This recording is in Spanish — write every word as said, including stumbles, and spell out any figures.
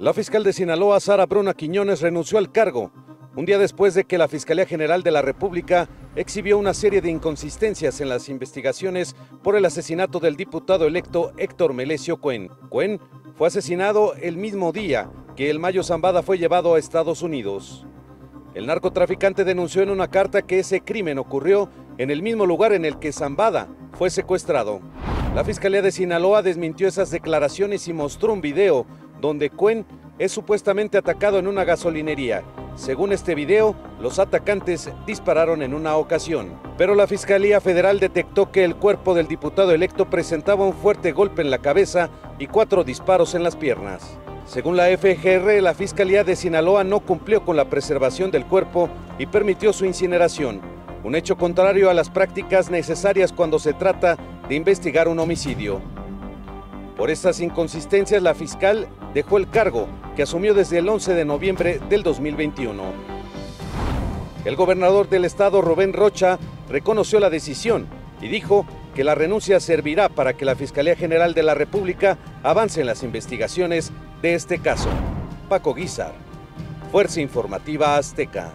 La fiscal de Sinaloa, Sara Bruna Quiñones, renunció al cargo un día después de que la Fiscalía General de la República exhibió una serie de inconsistencias en las investigaciones por el asesinato del diputado electo Héctor Melesio Cuén. Cuén fue asesinado el mismo día que el Mayo Zambada fue llevado a Estados Unidos. El narcotraficante denunció en una carta que ese crimen ocurrió en el mismo lugar en el que Zambada fue secuestrado. La Fiscalía de Sinaloa desmintió esas declaraciones y mostró un video donde Cuén es supuestamente atacado en una gasolinería. Según este video, los atacantes dispararon en una ocasión. Pero la Fiscalía Federal detectó que el cuerpo del diputado electo presentaba un fuerte golpe en la cabeza y cuatro disparos en las piernas. Según la F G R, la Fiscalía de Sinaloa no cumplió con la preservación del cuerpo y permitió su incineración, un hecho contrario a las prácticas necesarias cuando se trata de investigar un homicidio. Por estas inconsistencias, la fiscal dejó el cargo que asumió desde el once de noviembre del dos mil veintiuno. El gobernador del estado, Rubén Rocha, reconoció la decisión y dijo que la renuncia servirá para que la Fiscalía General de la República avance en las investigaciones de este caso. Paco Guizar, Fuerza Informativa Azteca.